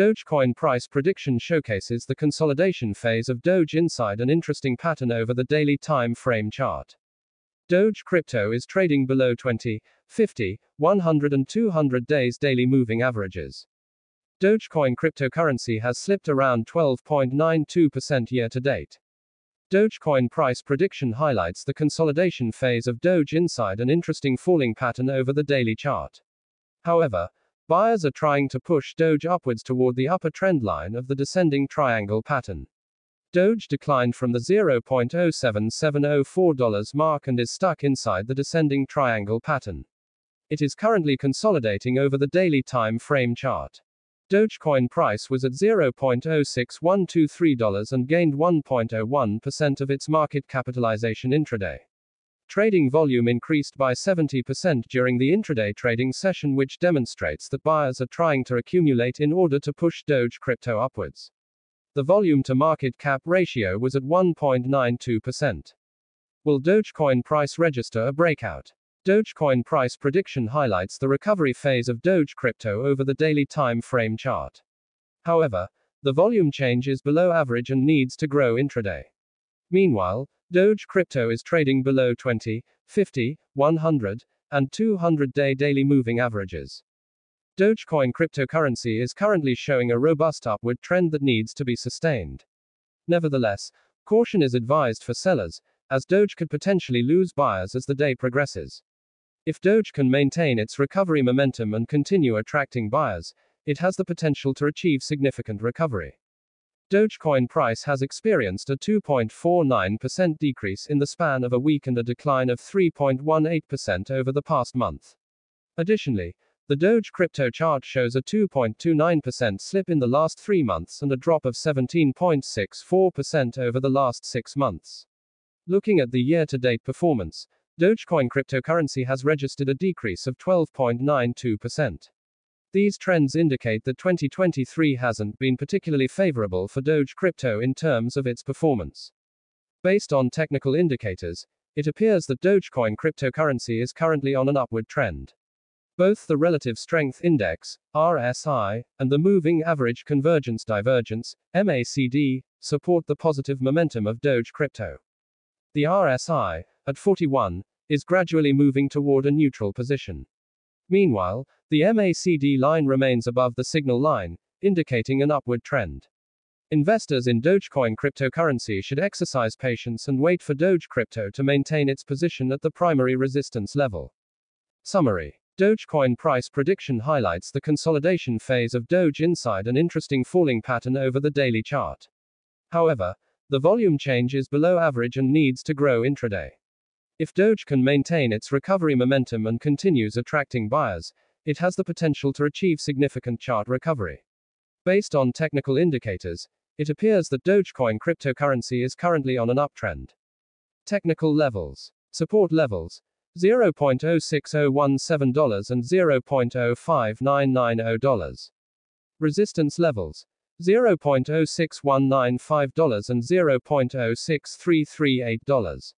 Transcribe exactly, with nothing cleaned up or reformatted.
Dogecoin price prediction showcases the consolidation phase of Doge inside an interesting pattern over the daily time frame chart. Doge crypto is trading below twenty, fifty, one hundred and two hundred days daily moving averages. Dogecoin cryptocurrency has slipped around twelve point nine two percent year to date. Dogecoin price prediction highlights the consolidation phase of Doge inside an interesting falling pattern over the daily chart. However, buyers are trying to push Doge upwards toward the upper trend line of the descending triangle pattern. Doge declined from the zero point zero seven seven zero four dollar mark and is stuck inside the descending triangle pattern. It is currently consolidating over the daily time frame chart. Dogecoin price was at zero point zero six one two three dollars and gained one point zero one percent of its market capitalization intraday. Trading volume increased by seventy percent during the intraday trading session, which demonstrates that buyers are trying to accumulate in order to push Doge crypto upwards. The volume to market cap ratio was at one point nine two percent. Will Dogecoin price register a breakout? Dogecoin price prediction highlights the recovery phase of Doge crypto over the daily time frame chart. However, the volume change is below average and needs to grow intraday. Meanwhile, Doge crypto is trading below twenty, fifty, one hundred, and two hundred day daily moving averages. Dogecoin cryptocurrency is currently showing a robust upward trend that needs to be sustained. Nevertheless, caution is advised for sellers, as Doge could potentially lose buyers as the day progresses. If Doge can maintain its recovery momentum and continue attracting buyers, it has the potential to achieve significant recovery. Dogecoin price has experienced a two point four nine percent decrease in the span of a week and a decline of three point one eight percent over the past month. Additionally, the Doge crypto chart shows a two point two nine percent slip in the last three months and a drop of seventeen point six four percent over the last six months. Looking at the year-to-date performance, Dogecoin cryptocurrency has registered a decrease of twelve point nine two percent. These trends indicate that twenty twenty-three hasn't been particularly favorable for Doge crypto in terms of its performance. Based on technical indicators, it appears that Dogecoin cryptocurrency is currently on an upward trend. Both the Relative Strength Index, R S I, and the Moving Average Convergence Divergence, M A C D, support the positive momentum of Doge crypto. The R S I, at forty-one, is gradually moving toward a neutral position. Meanwhile, the M A C D line remains above the signal line, indicating an upward trend. Investors in Dogecoin cryptocurrency should exercise patience and wait for Doge crypto to maintain its position at the primary resistance level. Summary. Dogecoin price prediction highlights the consolidation phase of Doge inside an interesting falling pattern over the daily chart. However, the volume change is below average and needs to grow intraday. If Doge can maintain its recovery momentum and continues attracting buyers, it has the potential to achieve significant chart recovery. Based on technical indicators, it appears that Dogecoin cryptocurrency is currently on an uptrend. Technical levels. Support levels. zero point zero six zero one seven dollars and zero point zero five nine nine zero dollars. Resistance levels. zero point zero six one nine five dollars and zero point zero six three three eight dollars.